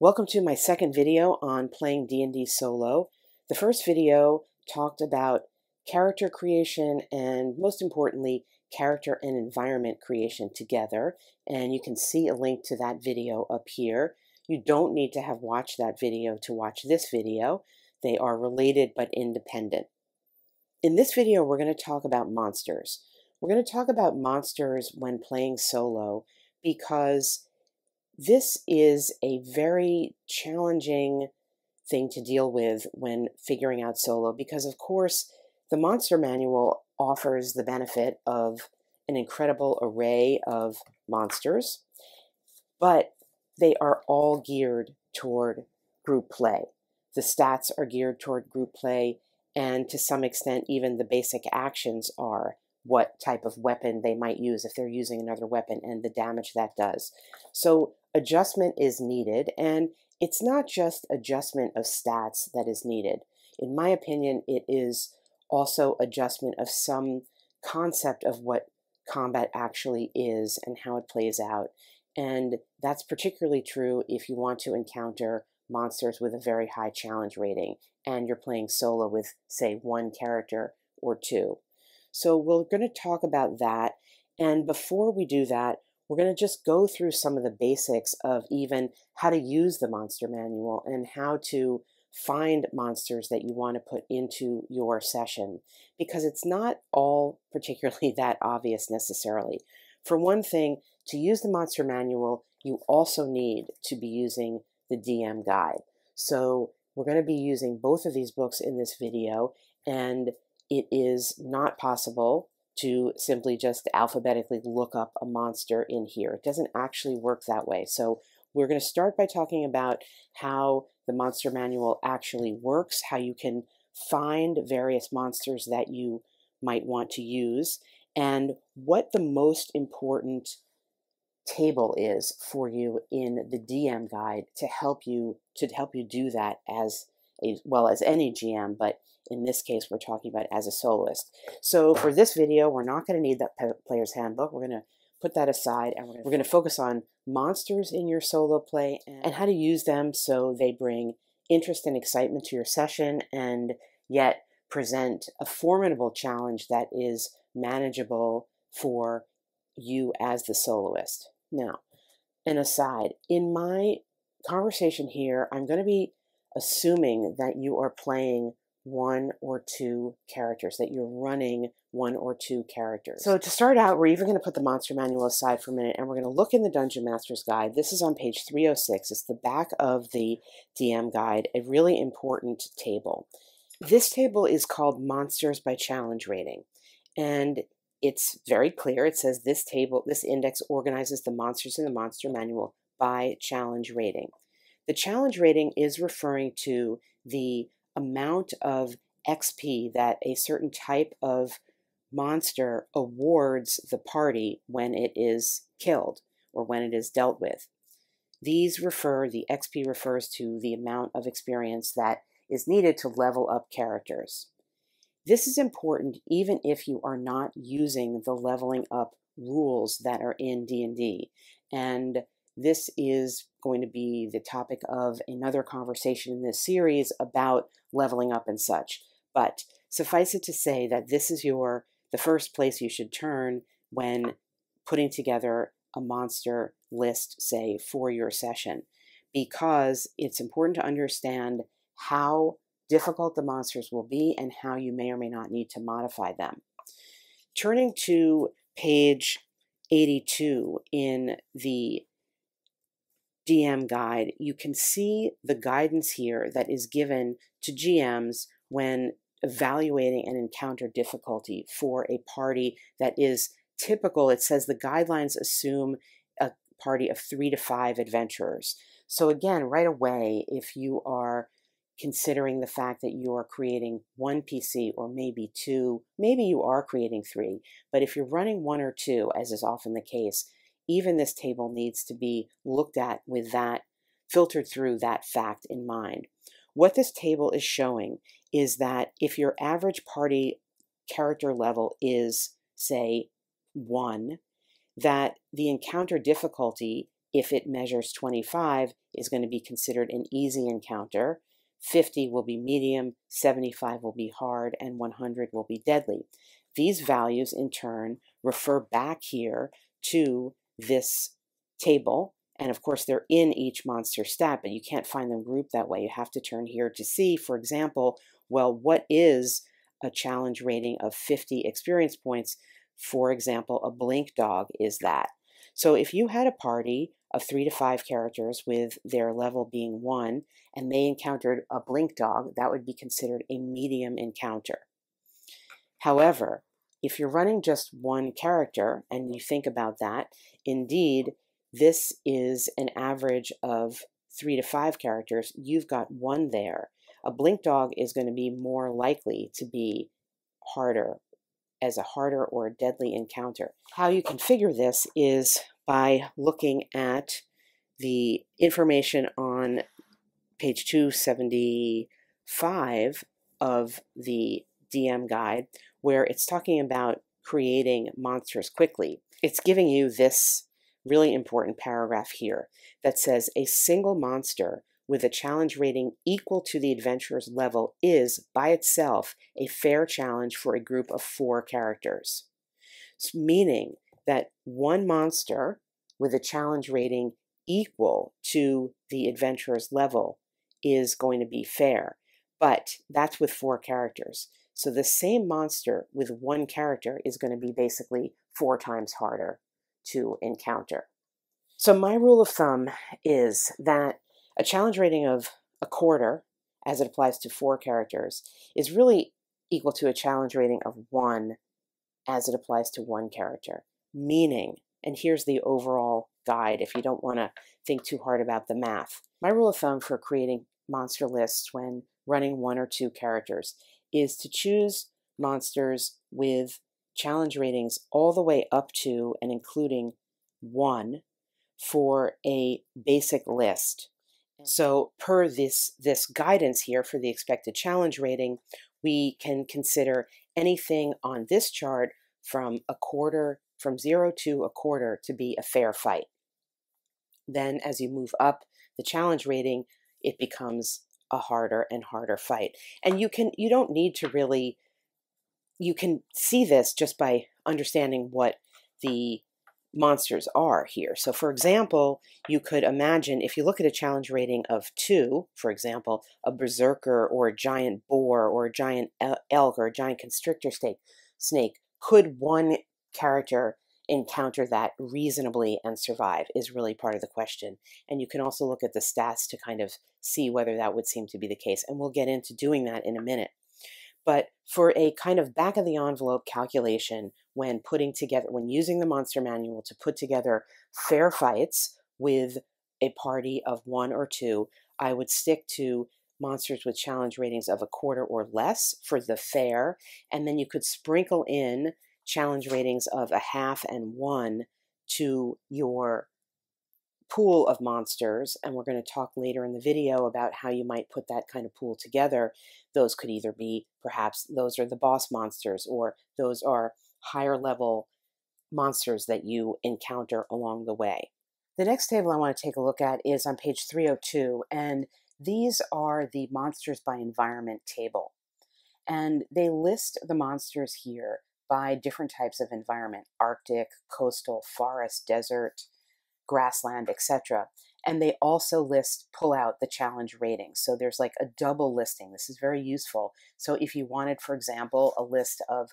Welcome to my second video on playing D&D solo. The first video talked about character creation and, most importantly, character and environment creation together, and you can see a link to that video up here. You don't need to have watched that video to watch this video. They are related but independent. In this video, we're going to talk about monsters. We're going to talk about monsters when playing solo because this is a very challenging thing to deal with when figuring out solo because, of course, the Monster Manual offers the benefit of an incredible array of monsters, but they are all geared toward group play. The stats are geared toward group play, and to some extent, even the basic actions are what type of weapon they might use if they're using another weapon and the damage that does. So adjustment is needed, and it's not just adjustment of stats that is needed. In my opinion, it is also adjustment of some concept of what combat actually is and how it plays out. And that's particularly true if you want to encounter monsters with a very high challenge rating and you're playing solo with, say, one character or two. So we're going to talk about that, and before we do that, we're going to just go through some of the basics of even how to use the Monster Manual and how to find monsters that you want to put into your session, because it's not all particularly that obvious necessarily. For one thing, to use the Monster Manual, you also need to be using the DM Guide. So we're going to be using both of these books in this video, and it is not possible to simply just alphabetically look up a monster in here. It doesn't actually work that way. So we're going to start by talking about how the Monster Manual actually works, how you can find various monsters that you might want to use, and what the most important table is for you in the DM Guide to help you do that as well as any GM, but in this case, we're talking about as a soloist. So for this video, we're not going to need that Player's Handbook. We're going to put that aside, and we're going to focus on monsters in your solo play and how to use them so they bring interest and excitement to your session and yet present a formidable challenge that is manageable for you as the soloist. Now, an aside, in my conversation here, I'm going to be assuming that you are playing one or two characters, that you're running one or two characters. So to start out, we're even going to put the Monster Manual aside for a minute, and we're going to look in the Dungeon Master's Guide. This is on page 306. It's the back of the DM Guide, a really important table. This table is called Monsters by Challenge Rating, and it's very clear. It says this table, this index organizes the monsters in the Monster Manual by challenge rating. The challenge rating is referring to the amount of XP that a certain type of monster awards the party when it is killed or when it is dealt with. The XP refers to the amount of experience that is needed to level up characters. This is important even if you are not using the leveling up rules that are in D&D, and this is going to be the topic of another conversation in this series about leveling up and such. But suffice it to say that this is the first place you should turn when putting together a monster list, say, for your session, because it's important to understand how difficult the monsters will be and how you may or may not need to modify them. Turning to page 82 in the DM Guide, you can see the guidance here that is given to GMs when evaluating an encounter difficulty for a party that is typical. It says the guidelines assume a party of 3 to 5 adventurers. So again, right away, if you are considering the fact that you are creating one PC or maybe two, maybe you are creating 3, but if you're running 1 or 2, as is often the case, even this table needs to be looked at with that, filtered through that fact in mind. What this table is showing is that if your average party character level is, say, 1, that the encounter difficulty if it measures 25, is going to be considered an easy encounter, 50 will be medium, 75 will be hard, and 100 will be deadly. These values, in turn, refer back here to this table, and of course they're in each monster stat, but you can't find them grouped that way. You have to turn here to see, for example, well, what is a challenge rating of 50 experience points? For example, a blink dog is that. So if you had a party of 3 to 5 characters with their level being 1, and they encountered a blink dog, that would be considered a medium encounter. However, if you're running just one character, and you think about that, indeed, this is an average of 3 to 5 characters. You've got 1 there. A blink dog is going to be more likely to be harder, as a harder or a deadly encounter. How you configure this is by looking at the information on page 275 of the DM guide, where it's talking about creating monsters quickly. It's giving you this really important paragraph here that says a single monster with a challenge rating equal to the adventurer's level is, by itself, a fair challenge for a group of 4 characters. Meaning that one monster with a challenge rating equal to the adventurer's level is going to be fair, but that's with 4 characters. So the same monster with 1 character is going to be basically 4 times harder to encounter. So my rule of thumb is that a challenge rating of 25, as it applies to 4 characters, is really equal to a challenge rating of 1 as it applies to 1 character. Meaning, and here's the overall guide if you don't want to think too hard about the math. My rule of thumb for creating monster lists when running 1 or 2 characters is to choose monsters with challenge ratings all the way up to and including 1 for a basic list. So per this guidance here for the expected challenge rating, we can consider anything on this chart from 25, from 0 to 25, to be a fair fight. Then as you move up the challenge rating, it becomes a harder and harder fight. And you don't need to really, you can see this just by understanding what the monsters are here. So for example, you could imagine if you look at a challenge rating of 2, for example, a berserker or a giant boar or a giant elk or a giant constrictor snake, could 1 character encounter that reasonably and survive is really part of the question. And you can also look at the stats to kind of see whether that would seem to be the case. And we'll get into doing that in a minute. But for a kind of back of the envelope calculation, when putting together, when using the Monster Manual to put together fair fights with a party of 1 or 2, I would stick to monsters with challenge ratings of 25 or less for the fair, and then you could sprinkle in challenge ratings of 0.5 and 1 to your pool of monsters, and we're going to talk later in the video about how you might put that kind of pool together. Those could either be, perhaps, those are the boss monsters, or those are higher level monsters that you encounter along the way. The next table I want to take a look at is on page 302, and these are the monsters by environment table. And they list the monsters here by different types of environment: Arctic, coastal, forest, desert, grassland, etc. And they also pull out the challenge ratings. So there's like a double listing. This is very useful. So if you wanted, for example, a list of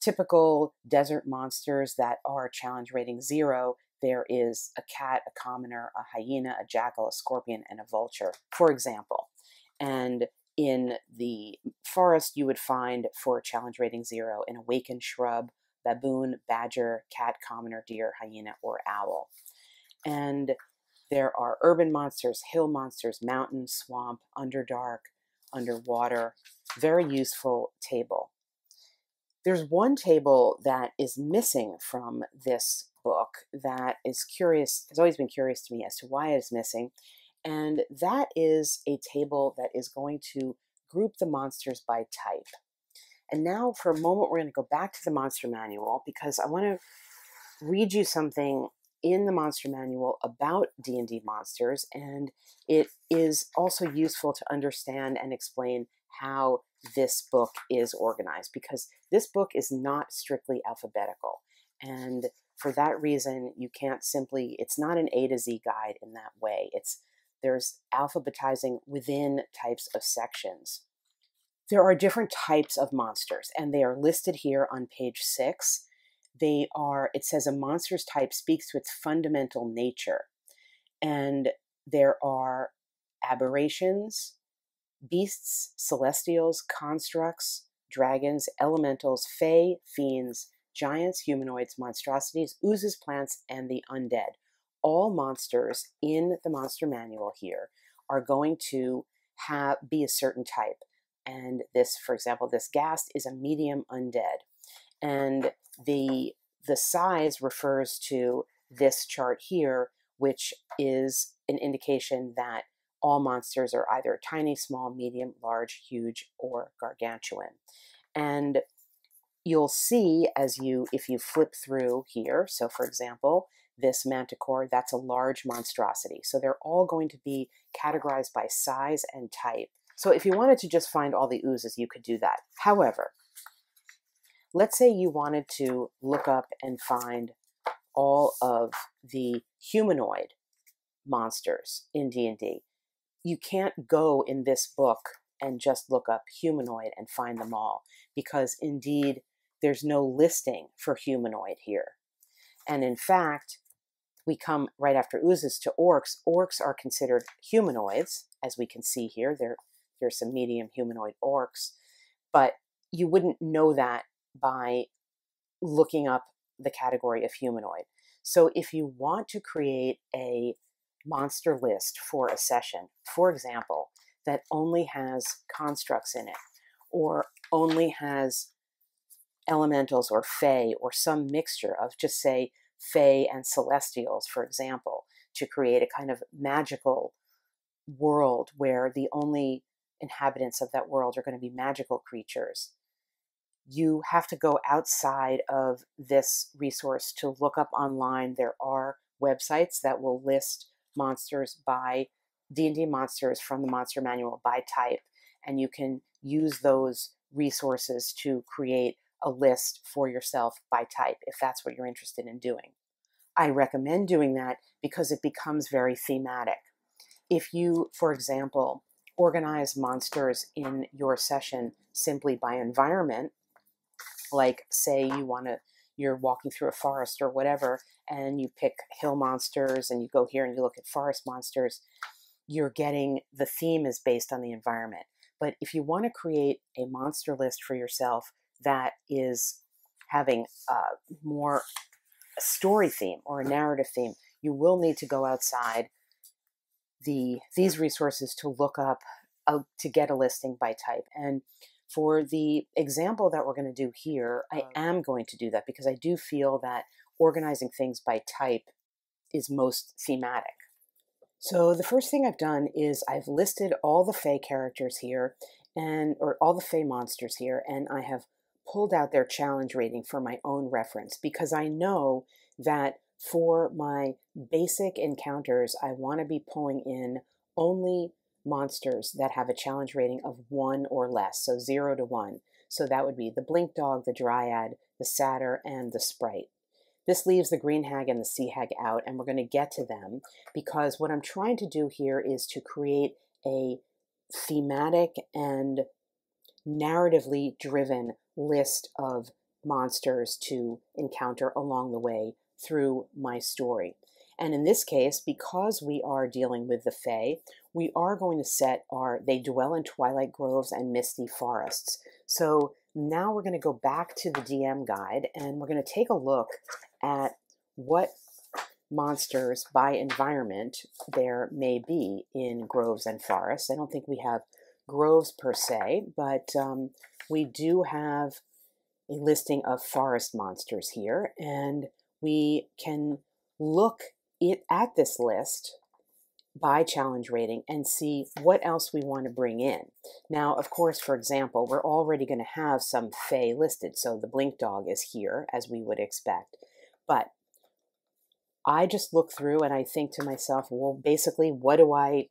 typical desert monsters that are challenge rating 0, there is a cat, a commoner, a hyena, a jackal, a scorpion, and a vulture, for example. And in the forest, you would find, for challenge rating 0, an awakened shrub, baboon, badger, cat, commoner, deer, hyena, or owl. And there are urban monsters, hill monsters, mountain, swamp, underdark, underwater. Very useful table. There's one table that is missing from this book that is curious, has always been curious to me as to why it's missing, and that is a table that is going to group the monsters by type. And now for a moment we're going to go back to the Monster Manual because I want to read you something in the Monster Manual about D&D monsters, and it is also useful to understand and explain how this book is organized, because this book is not strictly alphabetical. And for that reason, you can't simply, it's not an A to Z guide in that way. There's alphabetizing within types of sections. There are different types of monsters, and they are listed here on page 6. They are, it says, a monster's type speaks to its fundamental nature. And there are aberrations, beasts, celestials, constructs, dragons, elementals, fae, fiends, giants, humanoids, monstrosities, oozes, plants, and the undead. All monsters in the Monster Manual here are going to be a certain type. And this, for example, this ghast is a medium undead. And the size refers to this chart here, which is an indication that all monsters are either tiny, small, medium, large, huge, or gargantuan. And you'll see if you flip through here, so for example, this manticore, that's a large monstrosity. So they're all going to be categorized by size and type. So if you wanted to just find all the oozes, you could do that. However, let's say you wanted to look up and find all of the humanoid monsters in D&D. You can't go in this book and just look up humanoid and find them all, because indeed there's no listing for humanoid here. And in fact, we come right after oozes to orcs. Orcs are considered humanoids, as we can see here. There's some medium humanoid orcs, but you wouldn't know that by looking up the category of humanoid. So if you want to create a monster list for a session, for example, that only has constructs in it, or only has elementals or fae, or some mixture of, just say, fae and celestials, for example, to create a kind of magical world where the only inhabitants of that world are going to be magical creatures, you have to go outside of this resource to look up online. There are websites that will list monsters by D&D monsters from the Monster Manual by type, and you can use those resources to create a list for yourself by type if that's what you're interested in doing. I recommend doing that because it becomes very thematic. If you, for example, organize monsters in your session simply by environment, like say you're walking through a forest or whatever, and you pick hill monsters, and you go here and you look at forest monsters, you're getting, the theme is based on the environment. But if you want to create a monster list for yourself that is having a more story theme or a narrative theme, you will need to go outside these resources to look up, to get a listing by type. And for the example that we're going to do here, I am going to do that because I do feel that organizing things by type is most thematic. So the first thing I've done is I've listed all the Fae characters here, or all the Fae monsters here, and I have pulled out their challenge rating for my own reference, because I know that for my basic encounters, I want to be pulling in only monsters that have a challenge rating of 1 or less, so 0 to 1. So that would be the blink dog, the dryad, the satyr, and the sprite. This leaves the green hag and the sea hag out, and we're going to get to them, because what I'm trying to do here is to create a thematic and narratively driven list of monsters to encounter along the way through my story. And in this case, because we are dealing with the Fae, we are going to set they dwell in twilight groves and misty forests. So now we're going to go back to the DM guide, and we're going to take a look at what monsters by environment there may be in groves and forests. I don't think we have groves per se, but we do have a listing of forest monsters here, and we can look at this list by challenge rating and see what else we want to bring in. Now, of course, for example, we're already going to have some Fae listed, so the blink dog is here, as we would expect. But I just look through and I think to myself, well, basically, what do I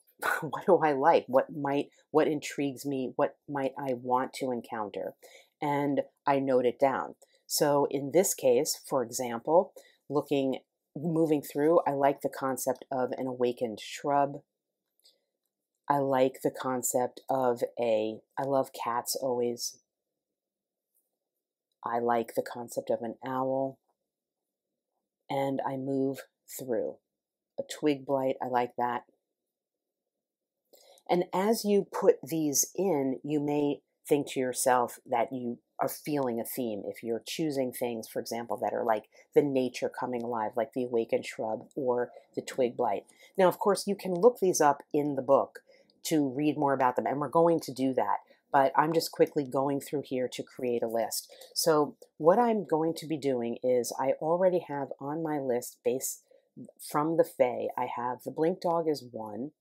like? What intrigues me? What might I want to encounter? And I note it down. So in this case, for example, moving through, I like the concept of an awakened shrub. I like the concept of I love cats always. I like the concept of an owl. And I move through. A twig blight, I like that. And as you put these in, you may think to yourself that you are feeling a theme. If you're choosing things, for example, that are like the nature coming alive, like the awakened shrub or the twig blight. Now, of course, you can look these up in the book to read more about them, and we're going to do that. But I'm just quickly going through here to create a list. So what I'm going to be doing is I already have on my list, based from the Fae, I have the blink dog is 1.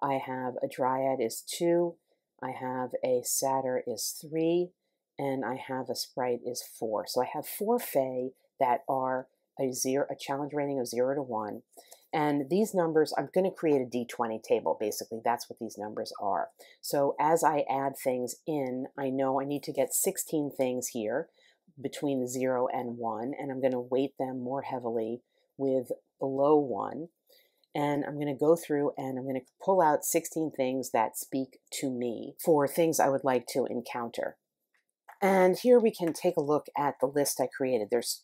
I have a dryad is 2. I have a satyr is 3. And I have a sprite is 4. So I have 4 Fae that are a challenge rating of 0 to 1. And these numbers, I'm going to create a D20 table, basically. That's what these numbers are. So as I add things in, I know I need to get 16 things here between 0 and 1, and I'm going to weight them more heavily with below 1. And I'm going to go through and I'm going to pull out 16 things that speak to me for things I would like to encounter. And here we can take a look at the list I created. There's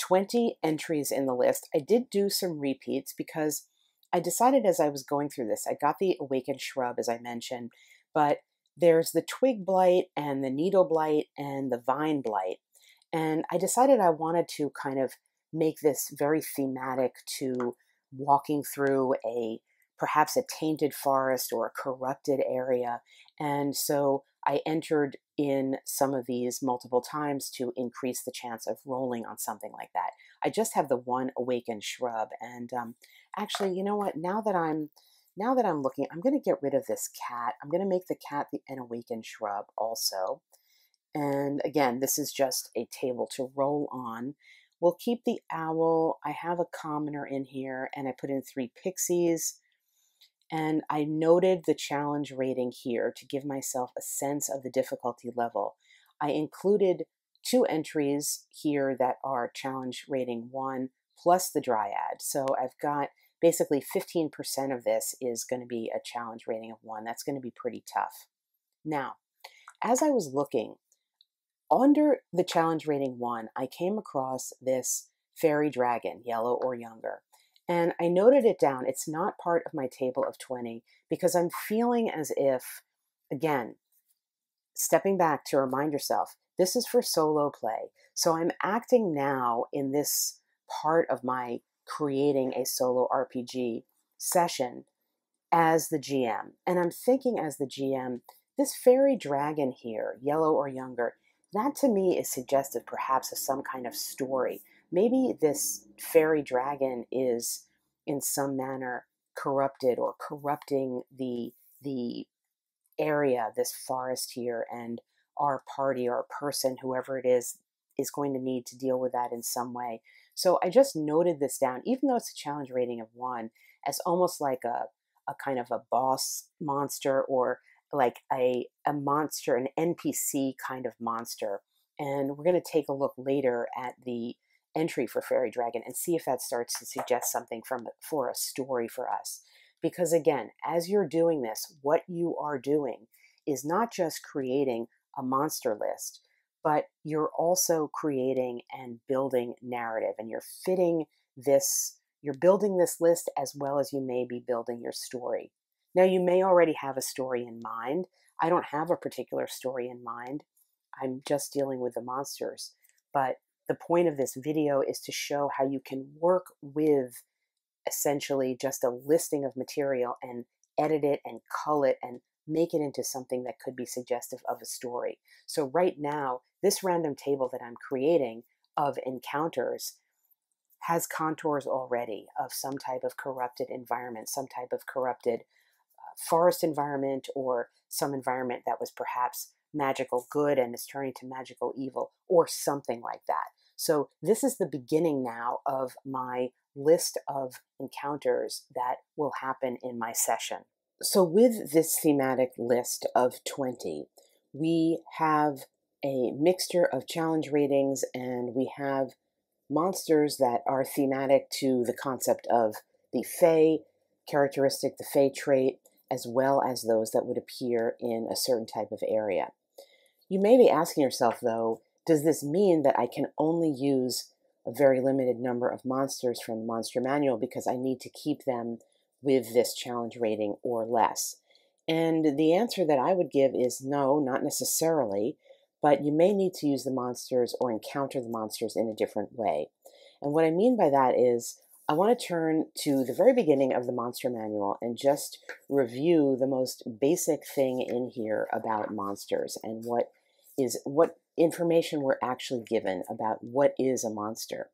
20 entries in the list. I did do some repeats because I decided as I was going through this, I got the awakened shrub, as I mentioned, but there's the twig blight and the needle blight and the vine blight. And I decided I wanted to kind of make this very thematic to walking through perhaps a tainted forest or a corrupted area. And so I entered in some of these multiple times to increase the chance of rolling on something like that. I just have the one awakened shrub, and actually, you know what? Now that I'm looking, I'm going to get rid of this cat. I'm going to make the cat an awakened shrub also. And again, this is just a table to roll on. We'll keep the owl. I have a commoner in here, and I put in 3 pixies. And I noted the challenge rating here to give myself a sense of the difficulty level. I included 2 entries here that are challenge rating 1 plus the dryad. So I've got basically 15% of this is going to be a challenge rating of 1. That's going to be pretty tough. Now, as I was looking, under the challenge rating 1, I came across this fairy dragon, yellow or younger. And I noted it down. It's not part of my table of 20 because I'm feeling as if, again, stepping back to remind yourself, this is for solo play. So I'm acting now in this part of my creating a solo RPG session as the GM. And I'm thinking as the GM, this fairy dragon here, yellow or younger, that to me is suggestive perhaps of some kind of story. Maybe this fairy dragon is in some manner corrupted or corrupting the area, this forest here, and our party or person, whoever it is going to need to deal with that in some way. So I just noted this down, even though it's a challenge rating of 1, as almost like a kind of a boss monster or like a monster, an NPC kind of monster. And we're going to take a look later at the entry for fairy dragon and see if that starts to suggest something for a story for us. Because again, as you're doing this, what you are doing is not just creating a monster list, but you're also creating and building narrative, and you're building this list as well as you may be building your story. Now, you may already have a story in mind. I don't have a particular story in mind. I'm just dealing with the monsters, but the point of this video is to show how you can work with essentially just a listing of material and edit it and cull it and make it into something that could be suggestive of a story. So right now, this random table that I'm creating of encounters has contours already of some type of corrupted environment, some type of corrupted forest environment, or some environment that was perhaps magical good and is turning to magical evil or something like that. So this is the beginning now of my list of encounters that will happen in my session. So with this thematic list of 20, we have a mixture of challenge ratings, and we have monsters that are thematic to the concept of the fae characteristic, the fae trait, as well as those that would appear in a certain type of area. You may be asking yourself, though, does this mean that I can only use a very limited number of monsters from the Monster Manual because I need to keep them with this challenge rating or less? And the answer that I would give is no, not necessarily, but you may need to use the monsters or encounter the monsters in a different way. And what I mean by that is I want to turn to the very beginning of the Monster Manual and just review the most basic thing in here about monsters and what information we're actually given about what is a monster.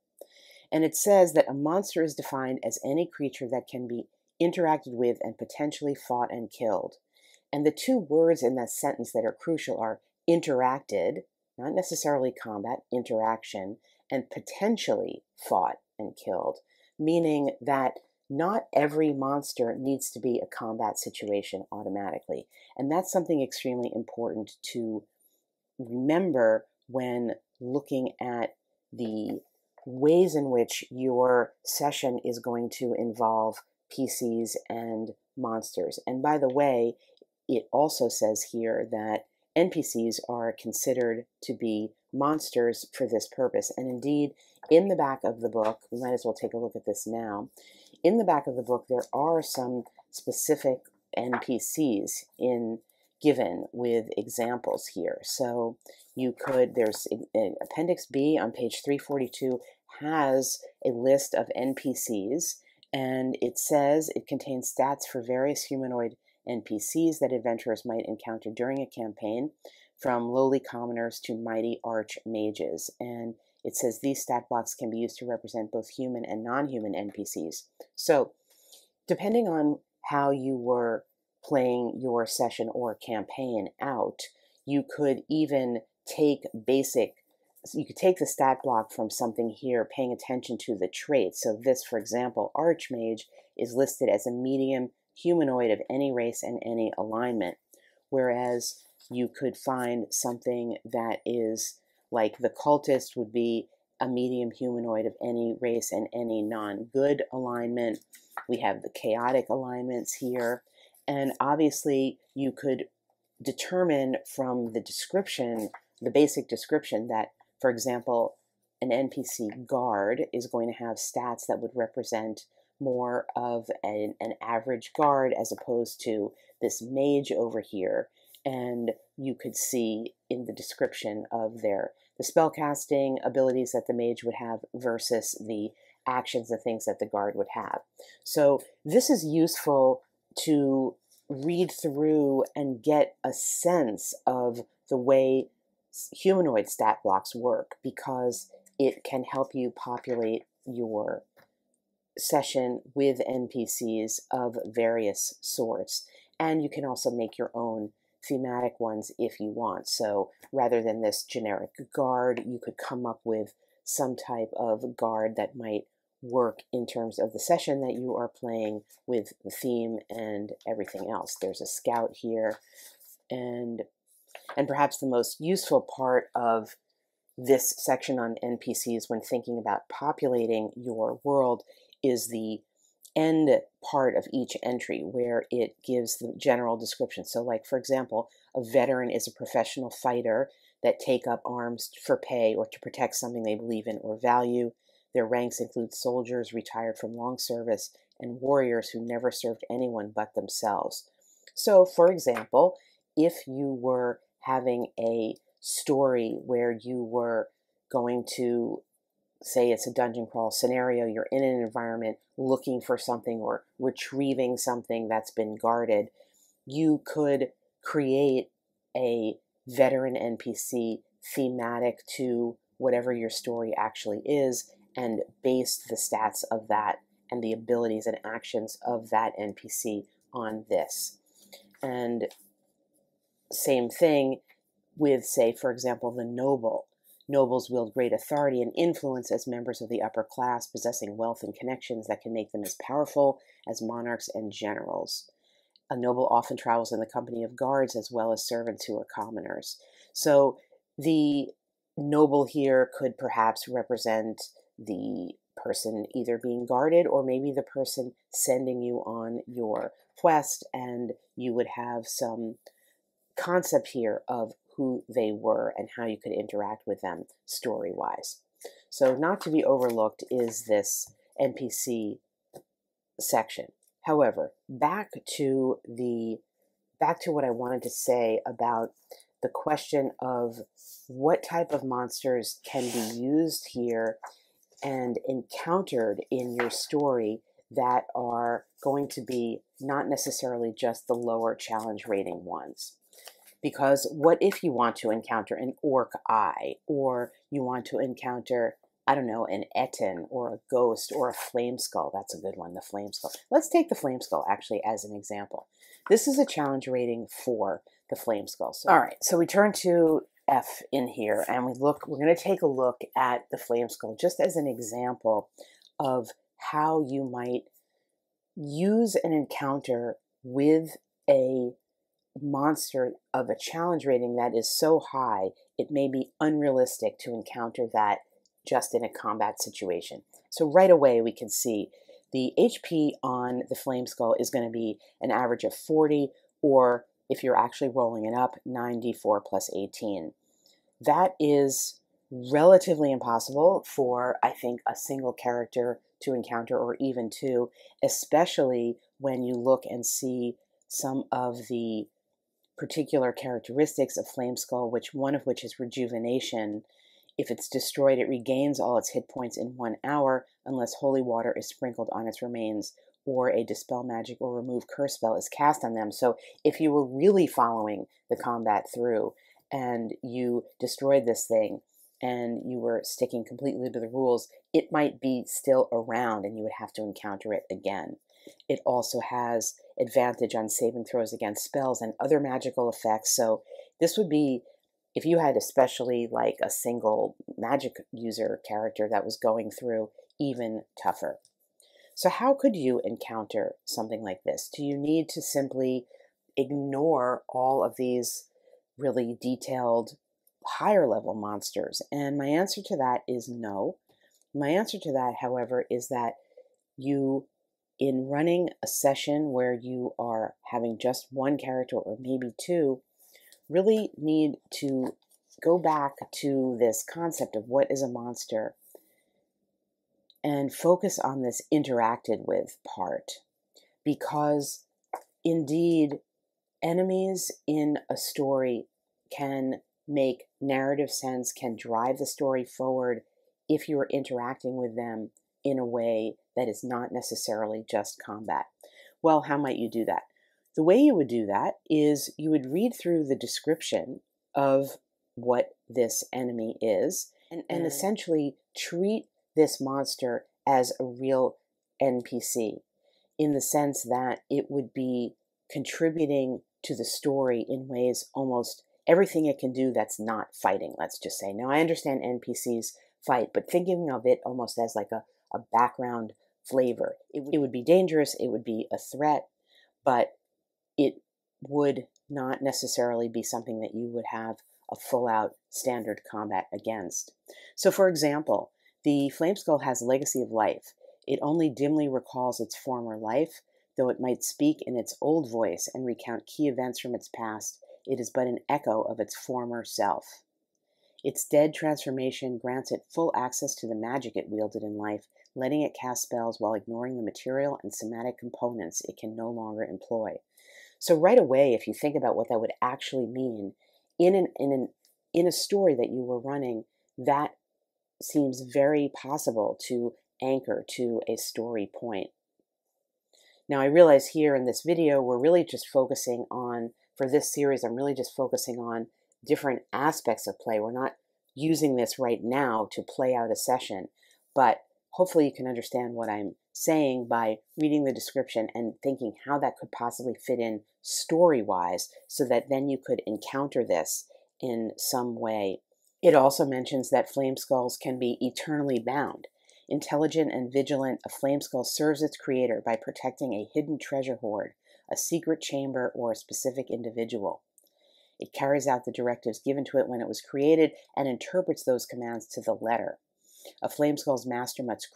And it says that a monster is defined as any creature that can be interacted with and potentially fought and killed. And the two words in that sentence that are crucial are interacted, not necessarily combat, interaction, and potentially fought and killed, meaning that not every monster needs to be a combat situation automatically. And that's something extremely important to remember when looking at the ways in which your session is going to involve PCs and monsters. And by the way, it also says here that NPCs are considered to be monsters for this purpose. And indeed, in the back of the book, we might as well take a look at this now. In the back of the book, there are some specific NPCs given with examples here. So you could, there's in Appendix B on page 342 has a list of NPCs, and it says it contains stats for various humanoid NPCs that adventurers might encounter during a campaign, from lowly commoners to mighty arch mages. And it says these stat blocks can be used to represent both human and non-human NPCs. So depending on how you were playing your session or campaign out, you could even take you could take the stat block from something here, paying attention to the traits. So this, for example, Archmage is listed as a medium humanoid of any race and any alignment, whereas you could find something that is like the cultist would be a medium humanoid of any race and any non-good alignment. We have the chaotic alignments here. And obviously, you could determine from the description, the basic description, that, for example, an NPC guard is going to have stats that would represent more of an average guard as opposed to this mage over here. And you could see in the description of the spellcasting abilities that the mage would have versus the actions and things that the guard would have. So this is useful to read through and get a sense of the way humanoid stat blocks work, because it can help you populate your session with NPCs of various sorts. And you can also make your own thematic ones if you want. So rather than this generic guard, you could come up with some type of guard that might work in terms of the session that you are playing with the theme and everything else. There's a scout here. And perhaps the most useful part of this section on NPCs when thinking about populating your world is the end part of each entry, where it gives the general description. So like, for example, a veteran is a professional fighter that take up arms for pay or to protect something they believe in or value. Their ranks include soldiers retired from long service and warriors who never served anyone but themselves. So, for example, if you were having a story where you were going to, say it's a dungeon crawl scenario, you're in an environment looking for something or retrieving something that's been guarded, you could create a veteran NPC thematic to whatever your story actually is, and base the stats of that and the abilities and actions of that NPC on this. And same thing with, say, for example, the noble. Nobles wield great authority and influence as members of the upper class, possessing wealth and connections that can make them as powerful as monarchs and generals. A noble often travels in the company of guards as well as servants who are commoners. So the noble here could perhaps represent the person either being guarded or maybe the person sending you on your quest, and you would have some concept here of who they were and how you could interact with them story-wise. So not to be overlooked is this NPC section. However, back to what I wanted to say about the question of what type of monsters can be used here and encountered in your story that are going to be not necessarily just the lower challenge rating ones. Because what if you want to encounter an orc eye, or you want to encounter, I don't know, an ettin or a ghost or a flame skull? That's a good one, the flame skull. Let's take the flame skull actually as an example. This is a challenge rating for the flame skull. So, all right, so we turn to F in here and we're going to take a look at the flame skull just as an example of how you might use an encounter with a monster of a challenge rating that is so high it may be unrealistic to encounter that just in a combat situation. So right away we can see the HP on the flame skull is going to be an average of 40, or if you're actually rolling it up, 9d4 plus 18. That is relatively impossible for, I think, a single character to encounter, or even two, especially when you look and see some of the particular characteristics of flame skull, one of which is rejuvenation. If it's destroyed, it regains all its hit points in 1 hour unless holy water is sprinkled on its remains, or a dispel magic or remove curse spell is cast on them. So if you were really following the combat through and you destroyed this thing and you were sticking completely to the rules, it might be still around and you would have to encounter it again. It also has advantage on saving throws against spells and other magical effects. So this would be, if you had especially like a single magic user character that was going through, even tougher. So how could you encounter something like this? Do you need to simply ignore all of these really detailed higher level monsters? And my answer to that is no. My answer to that, however, is that you, in running a session where you are having just one character or maybe two, really need to go back to this concept of what is a monster and focus on this interacted with part. Because indeed, enemies in a story can make narrative sense, can drive the story forward if you are interacting with them in a way that is not necessarily just combat. Well, how might you do that? The way you would do that is you would read through the description of what this enemy is and essentially treat this monster as a real NPC, in the sense that it would be contributing to the story in ways, almost everything it can do that's not fighting, let's just say. Now, I understand NPCs fight, but thinking of it almost as like a background flavor. It would be dangerous, it would be a threat, but it would not necessarily be something that you would have a full-out standard combat against. So for example, the flame skull has legacy of life. It only dimly recalls its former life, though it might speak in its old voice and recount key events from its past. It is but an echo of its former self. Its dead transformation grants it full access to the magic it wielded in life, letting it cast spells while ignoring the material and somatic components it can no longer employ. So right away, if you think about what that would actually mean, in a story that you were running, that seems very possible to anchor to a story point. Now, I realize here in this video, we're really just focusing on, for this series, I'm really just focusing on different aspects of play. We're not using this right now to play out a session, but hopefully you can understand what I'm saying by reading the description and thinking how that could possibly fit in story-wise, so that then you could encounter this in some way It also mentions that flame skulls can be eternally bound. Intelligent and vigilant, a flame skull serves its creator by protecting a hidden treasure hoard, a secret chamber, or a specific individual. It carries out the directives given to it when it was created and interprets those commands to the letter. A flame skull's master must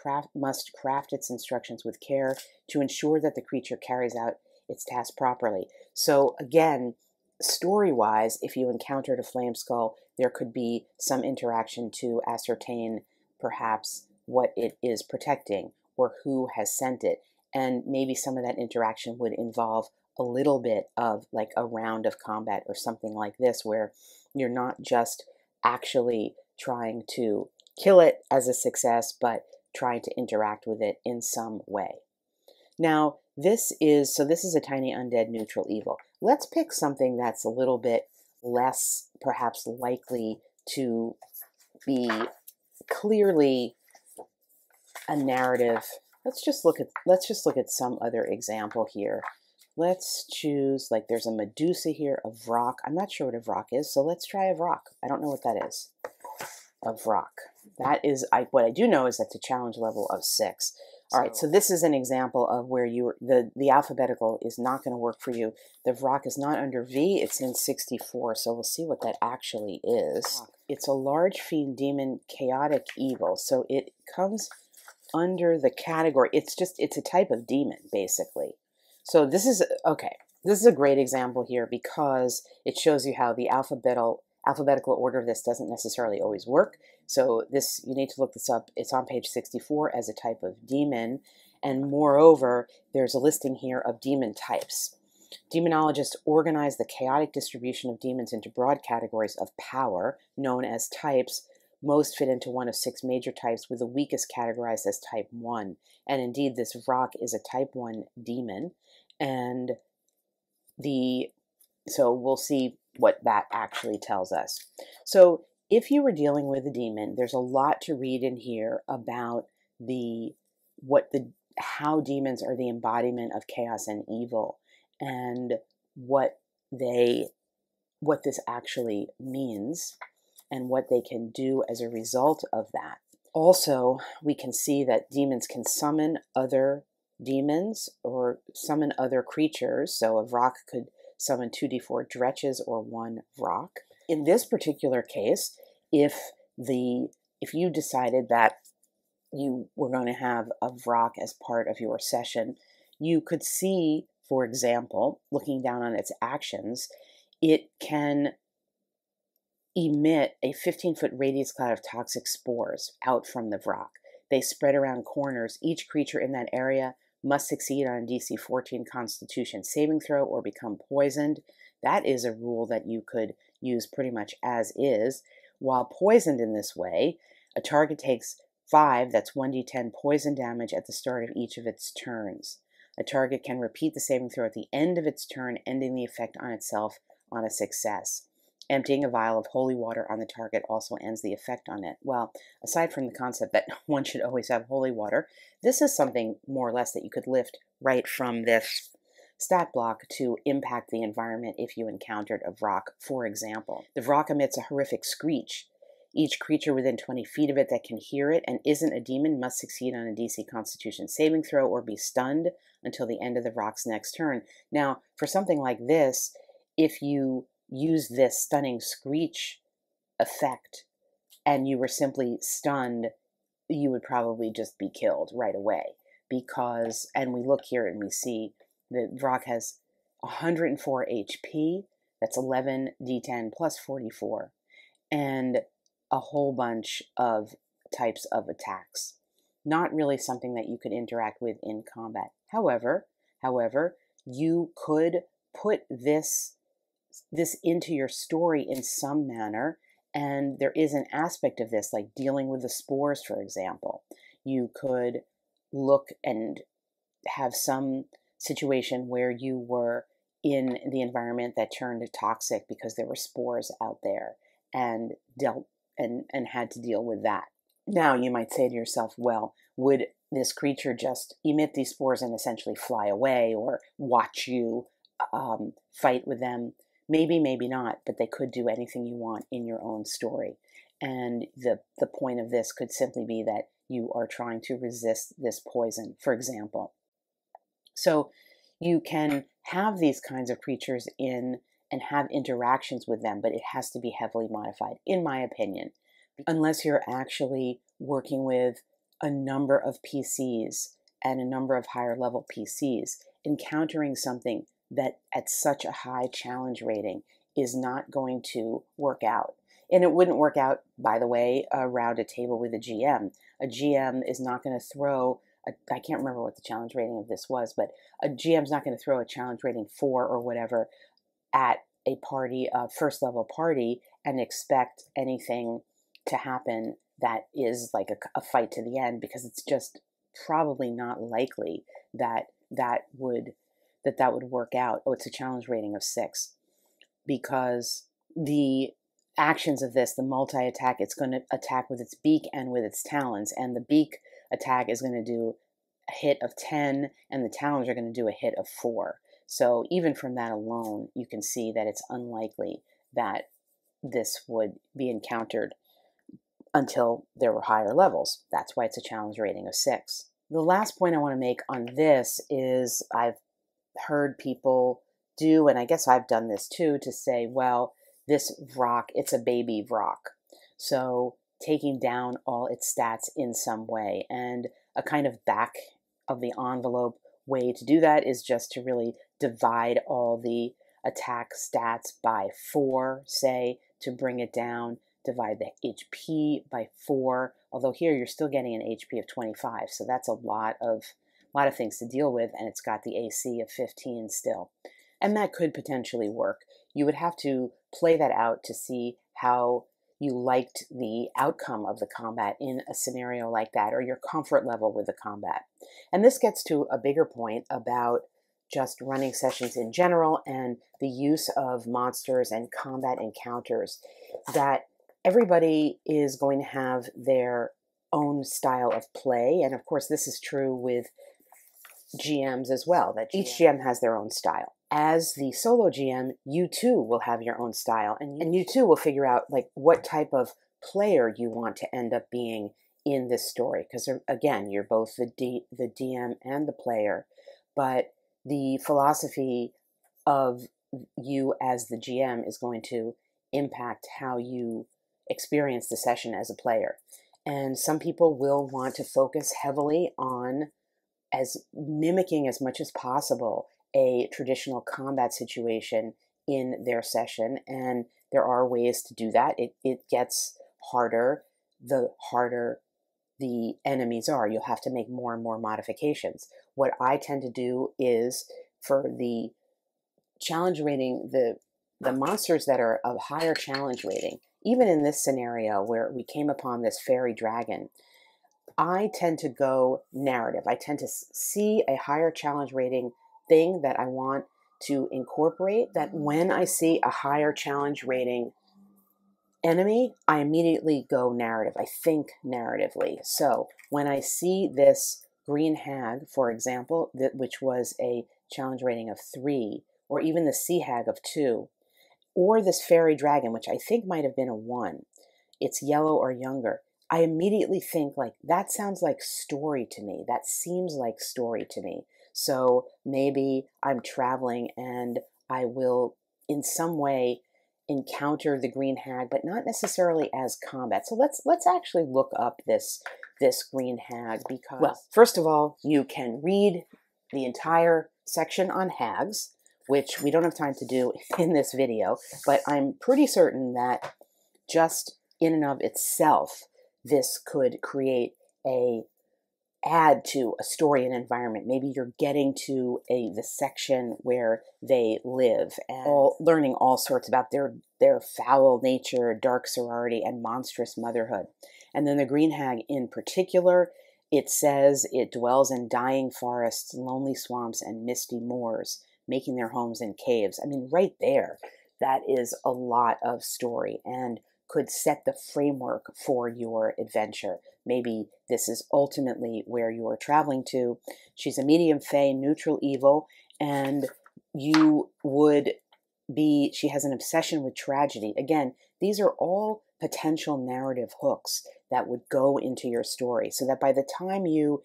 craft its instructions with care to ensure that the creature carries out its task properly. So again, story-wise, if you encountered a flame skull, there could be some interaction to ascertain perhaps what it is protecting or who has sent it. And maybe some of that interaction would involve a little bit of like a round of combat or something like this, where you're not just actually trying to kill it as a success, but trying to interact with it in some way. Now, this is a tiny undead neutral evil. Let's pick something that's a little bit less perhaps likely to be clearly a narrative. Let's just look at some other example here. Let's choose, like there's a Medusa here, a vrock. I'm not sure what a vrock is, so let's try a vrock. I don't know what that is. A vrock. That is, what I do know is that's a challenge level of 6. All right, so this is an example of where the alphabetical is not going to work for you. The vrock is not under V, it's in 64, so we'll see what that actually is. It's a large fiend demon chaotic evil, so it comes under the category. It's a type of demon, basically. So this is a great example here because it shows you how the alphabetical order of this doesn't necessarily always work. So this, you need to look this up. It's on page 64 as a type of demon. And moreover, there's a listing here of demon types. Demonologists organize the chaotic distribution of demons into broad categories of power, known as types. Most fit into one of 6 major types, with the weakest categorized as type 1. And indeed, this rock is a type 1 demon. And so we'll see what that actually tells us. So if you were dealing with a demon, there's a lot to read in here about how demons are the embodiment of chaos and evil, and what this actually means and what they can do as a result of that. Also, we can see that demons can summon other demons or summon other creatures. So a vrock could summon 2d4 dretches or 1 vrock. In this particular case, if you decided that you were going to have a vrock as part of your session, you could see, for example, looking down on its actions, it can emit a 15-foot radius cloud of toxic spores out from the vrock. They spread around corners. Each creature in that area must succeed on a DC 14 Constitution saving throw or become poisoned. That is a rule that you could use pretty much as is. While poisoned in this way, a target takes 5, that's 1d10 poison damage at the start of each of its turns. A target can repeat the saving throw at the end of its turn, ending the effect on itself on a success. Emptying a vial of holy water on the target also ends the effect on it. Well, aside from the concept that one should always have holy water, this is something more or less that you could lift right from this stat block to impact the environment if you encountered a vrock, for example. The vrock emits a horrific screech. Each creature within 20 feet of it that can hear it and isn't a demon must succeed on a DC Constitution saving throw or be stunned until the end of the vrock's next turn. Now, for something like this, if you use this stunning screech effect and you were simply stunned, you would probably just be killed right away, because, and we look here and we see that vrock has 104 HP, that's 11 d10 plus 44, and a whole bunch of types of attacks. Not really something that you could interact with in combat. However, you could put this into your story in some manner, and there is an aspect of this, like dealing with the spores, for example. You could look and have some situation where you were in the environment that turned toxic because there were spores out there, and had to deal with that. Now you might say to yourself, well, would this creature just emit these spores and essentially fly away, or watch you fight with them? Maybe, maybe not, but they could do anything you want in your own story. And the point of this could simply be that you are trying to resist this poison, for example. So you can have these kinds of creatures in and have interactions with them, but it has to be heavily modified, in my opinion, unless you're actually working with a number of PCs and a number of higher level PCs. Encountering something that at such a high challenge rating is not going to work out. And it wouldn't work out, by the way, around a table with a GM. A GM is not going to throw, I can't remember what the challenge rating of this was, but a GM's not going to throw a challenge rating 4 or whatever at a party, a first level party, and expect anything to happen that is like a fight to the end, because it's just probably not likely that that would work out. Oh, it's a challenge rating of 6, because the actions of this, the multi-attack, it's going to attack with its beak and with its talons, and the beak attack is going to do a hit of 10, and the talons are going to do a hit of 4. So even from that alone, you can see that it's unlikely that this would be encountered until there were higher levels. That's why it's a challenge rating of 6. The last point I want to make on this is I've heard people do, and I guess I've done this too, to say, well, this vrock, it's a baby vrock. So taking down all its stats in some way. And a kind of back of the envelope way to do that is just to really divide all the attack stats by 4, say, to bring it down. Divide the HP by 4, although here you're still getting an HP of 25, so that's a lot of things to deal with, and it's got the AC of 15 still. And that could potentially work. You would have to play that out to see how you liked the outcome of the combat in a scenario like that, or your comfort level with the combat. And this gets to a bigger point about just running sessions in general and the use of monsters and combat encounters, that everybody is going to have their own style of play. And of course, this is true with GMs as well, that each GM has their own style. As the solo GM, you too will have your own style, and you too will figure out like what type of player you want to end up being in this story. Because again, you're both the DM and the player, but the philosophy of you as the GM is going to impact how you experience the session as a player. And some people will want to focus heavily on as mimicking as much as possible a traditional combat situation in their session, and there are ways to do that. It gets harder the harder the enemies are. You'll have to make more and more modifications. What I tend to do is, for the challenge rating, the monsters that are of higher challenge rating, even in this scenario where we came upon this fairy dragon, I tend to go narrative. I tend to see a higher challenge rating thing that I want to incorporate, that when I see a higher challenge rating enemy, I immediately go narrative. I think narratively. So when I see this green hag, for example, which was a challenge rating of 3, or even the sea hag of 2, or this fairy dragon, which I think might have been a 1, it's yellow or younger, I immediately think like, that sounds like story to me. That seems like story to me. So maybe I'm traveling and I will in some way encounter the green hag, but not necessarily as combat. So let's actually look up this green hag, because, well, first of all, you can read the entire section on hags, which we don't have time to do in this video, but I'm pretty certain that just in and of itself, this could create add to a story and environment. Maybe you're getting to the section where they live, and learning all sorts about their foul nature, dark sorority, and monstrous motherhood. And then the green hag in particular, it says it dwells in dying forests, lonely swamps, and misty moors, making their homes in caves. I mean, right there, that is a lot of story and could set the framework for your adventure. Maybe this is ultimately where you are traveling to. She's a medium fae, neutral evil, and she has an obsession with tragedy. Again, these are all potential narrative hooks that would go into your story, so that by the time you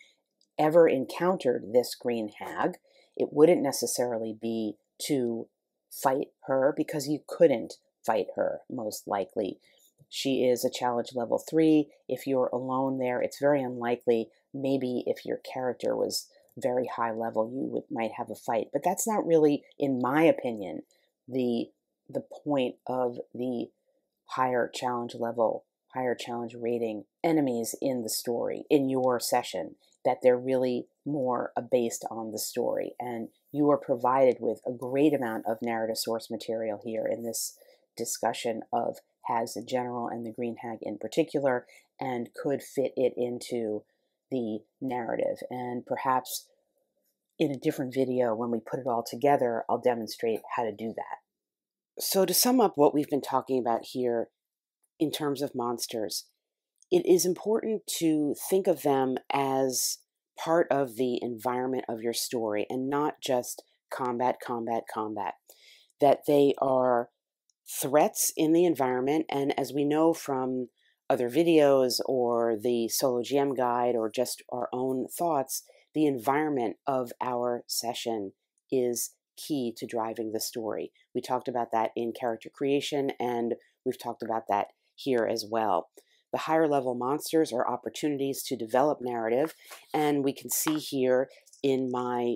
ever encountered this green hag, it wouldn't necessarily be to fight her, because you couldn't fight her, most likely. She is a challenge level 3. If you're alone there, it's very unlikely. Maybe if your character was very high level, you might have a fight. But that's not really, in my opinion, the point of the higher challenge level, higher challenge rating enemies in the story, in your session, that they're really more based on the story. And you are provided with a great amount of narrative source material here in this discussion of hags in general and the green hag in particular, and could fit it into the narrative. And perhaps in a different video, when we put it all together, I'll demonstrate how to do that. So to sum up what we've been talking about here in terms of monsters, it is important to think of them as part of the environment of your story and not just combat, combat, combat. That they are threats in the environment, and as we know from other videos or the solo GM guide or just our own thoughts, the environment of our session is key to driving the story. We talked about that in character creation, and we've talked about that here as well. The higher level monsters are opportunities to develop narrative, and we can see here in my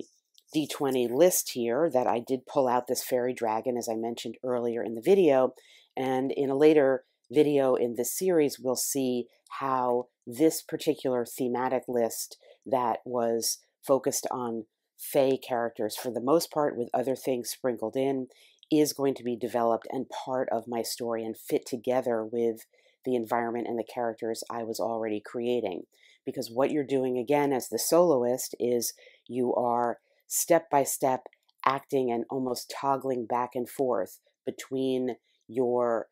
D20 list here that I did pull out this fairy dragon, as I mentioned earlier in the video, and in a later video in this series we'll see how this particular thematic list that was focused on fae characters for the most part, with other things sprinkled in, is going to be developed and part of my story and fit together with the environment and the characters I was already creating. Because what you're doing again as the soloist is you are step by step acting and almost toggling back and forth between your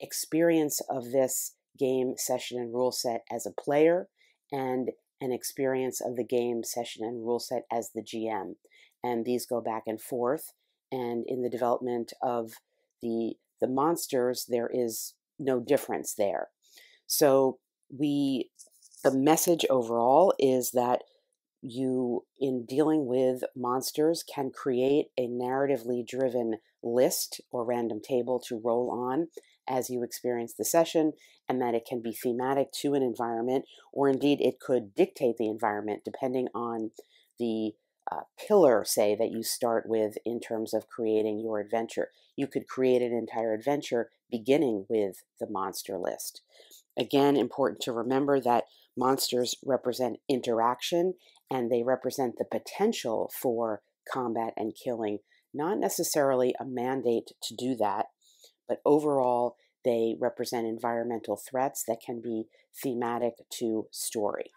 experience of this game, session, and rule set as a player, and an experience of the game, session, and rule set as the GM. And these go back and forth. And in the development of the monsters, there is no difference there. So the message overall is that you, in dealing with monsters, can create a narratively driven list or random table to roll on as you experience the session, and that it can be thematic to an environment, or indeed it could dictate the environment depending on the pillar, say, that you start with in terms of creating your adventure. You could create an entire adventure beginning with the monster list. Again, important to remember that monsters represent interaction, and they represent the potential for combat and killing. Not necessarily a mandate to do that, but overall, they represent environmental threats that can be thematic to story.